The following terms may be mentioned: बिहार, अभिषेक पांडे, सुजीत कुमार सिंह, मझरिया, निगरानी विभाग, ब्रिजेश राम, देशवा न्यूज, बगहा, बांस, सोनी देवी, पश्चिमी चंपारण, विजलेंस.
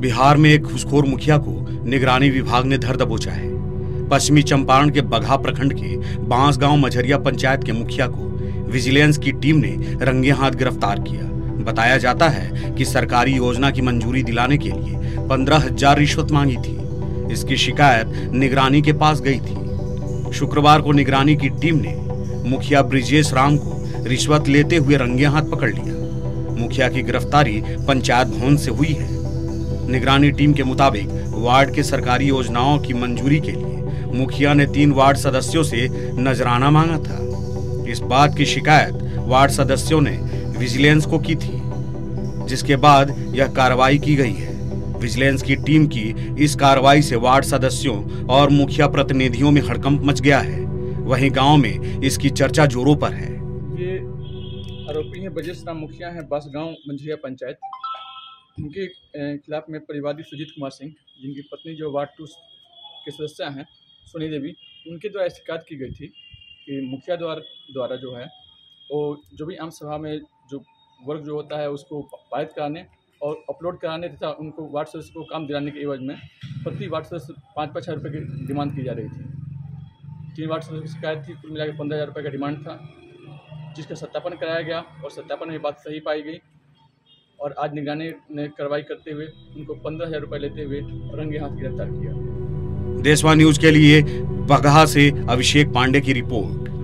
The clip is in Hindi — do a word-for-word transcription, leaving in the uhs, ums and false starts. बिहार में एक घुसखोर मुखिया को निगरानी विभाग ने धर दबोचा है। पश्चिमी चंपारण के बगहा प्रखंड के बांस गांव मझरिया पंचायत के मुखिया को विजिलेंस की टीम ने रंगे हाथ गिरफ्तार किया। बताया जाता है कि सरकारी योजना की मंजूरी दिलाने के लिए पंद्रह हजार रिश्वत मांगी थी। इसकी शिकायत निगरानी के पास गई थी। शुक्रवार को निगरानी की टीम ने मुखिया ब्रिजेश राम को रिश्वत लेते हुए रंगे हाथ पकड़ लिया। मुखिया की गिरफ्तारी पंचायत भवन से हुई है। निगरानी टीम के मुताबिक वार्ड के सरकारी योजनाओं की मंजूरी के लिए मुखिया ने तीन वार्ड सदस्यों से नजराना मांगा था। इस बात की शिकायत वार्ड सदस्यों ने विजिलेंस को की थी, जिसके बाद यह कार्रवाई की गई है। विजिलेंस की टीम की इस कार्रवाई से वार्ड सदस्यों और मुखिया प्रतिनिधियों में हड़कंप मच गया है। वहीं गांव में इसकी चर्चा जोरों पर है। ये आरोपी है ब्रिजेश राम, मुखिया है बांस गांव मझरिया पंचायत। उनके खिलाफ में परिवादी सुजीत कुमार सिंह, जिनकी पत्नी जो वार्ड टू के सदस्य हैं सोनी देवी, उनके द्वारा शिकायत की गई थी कि मुखिया द्वारा द्वारा जो है वो जो भी आम सभा में जो वर्क जो होता है उसको पारित कराने और अपलोड कराने तथा उनको वार्ड सदस्य को काम दिलाने के एवज में प्रति वार्ड सदस्य पाँच पाँच हज़ार रुपये की डिमांड की जा रही थी। तीन वार्ड सदस्य की शिकायत थी। कुल मिलाकर पंद्रह हज़ार रुपये का डिमांड था, जिसका सत्यापन कराया गया और सत्यापन में बात सही पाई गई। और आज निगरानी ने कार्रवाई करते हुए उनको पंद्रह हज़ार रुपये लेते हुए रंगे हाथ गिरफ्तार किया। देशवा न्यूज के लिए बगहा से अभिषेक पांडे की रिपोर्ट।